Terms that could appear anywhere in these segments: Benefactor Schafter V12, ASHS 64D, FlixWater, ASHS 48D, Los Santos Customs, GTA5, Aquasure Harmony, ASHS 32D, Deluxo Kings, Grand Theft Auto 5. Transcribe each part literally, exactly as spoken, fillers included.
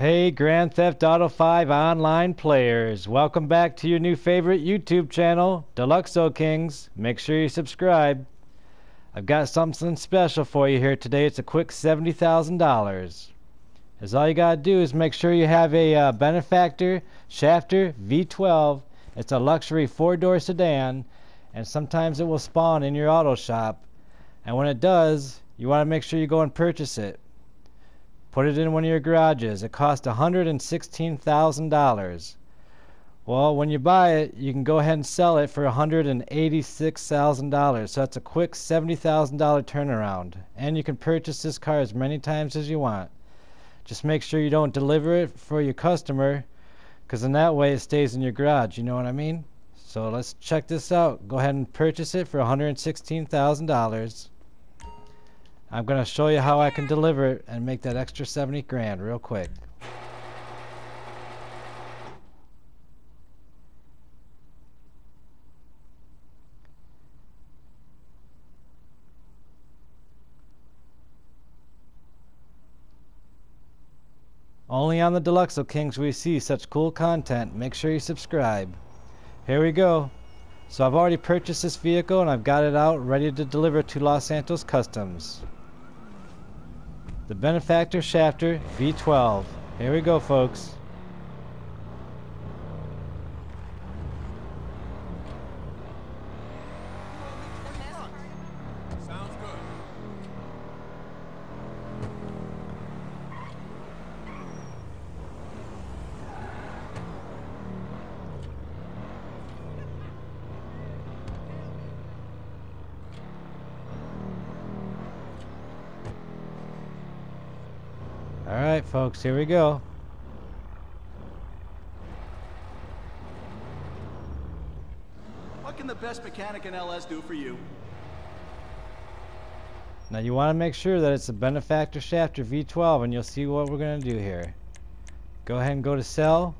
Hey Grand Theft Auto five online players, welcome back to your new favorite YouTube channel, Deluxo Kings. Make sure you subscribe. I've got something special for you here today. It's a quick seventy thousand dollars. As all you gotta do is make sure you have a uh, Benefactor Schafter V twelve. It's a luxury four-door sedan, and sometimes it will spawn in your auto shop, and when it does you want to make sure you go and purchase it. Put it in one of your garages. It costs one hundred sixteen thousand dollars. Well, when you buy it, you can go ahead and sell it for one hundred eighty-six thousand dollars. So that's a quick seventy thousand dollar turnaround. And you can purchase this car as many times as you want. Just make sure you don't deliver it for your customer, because in that way it stays in your garage. You know what I mean? So let's check this out. Go ahead and purchase it for one hundred sixteen thousand dollars. I'm going to show you how I can deliver it and make that extra seventy grand real quick. Only on the Deluxo Kings we see such cool content. Make sure you subscribe. Here we go. So I've already purchased this vehicle and I've got it out ready to deliver to Los Santos Customs. The Benefactor Schafter V twelve. Here we go, folks. Sounds good. All right, folks, here we go. What can the best mechanic in L S do for you? Now you want to make sure that it's a Benefactor Schafter V twelve, and you'll see what we're going to do here. Go ahead and go to sell,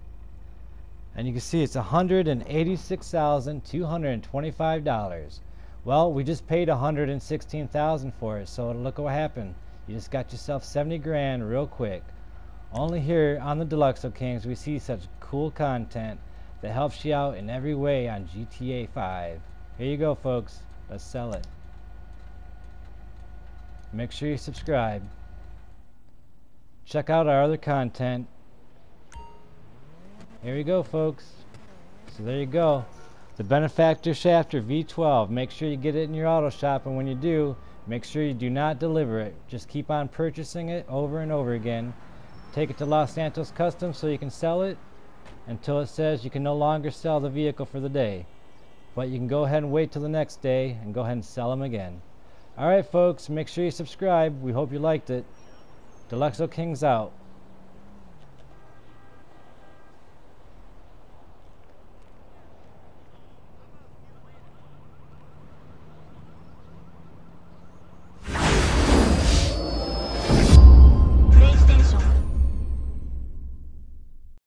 and you can see it's one hundred eighty-six thousand two hundred twenty-five dollars. Well, we just paid one hundred sixteen thousand dollars for it, so look what happened. You just got yourself seventy grand real quick. Only here on the Deluxo Kings we see such cool content that helps you out in every way on G T A five. Here you go, folks. Let's sell it. Make sure you subscribe. Check out our other content. Here we go, folks. So there you go. The Benefactor Schafter V twelve. Make sure you get it in your auto shop, and when you do, make sure you do not deliver it. Just keep on purchasing it over and over again. Take it to Los Santos Customs so you can sell it until it says you can no longer sell the vehicle for the day. But you can go ahead and wait till the next day and go ahead and sell them again. Alright, folks, make sure you subscribe. We hope you liked it. Deluxo Kings out.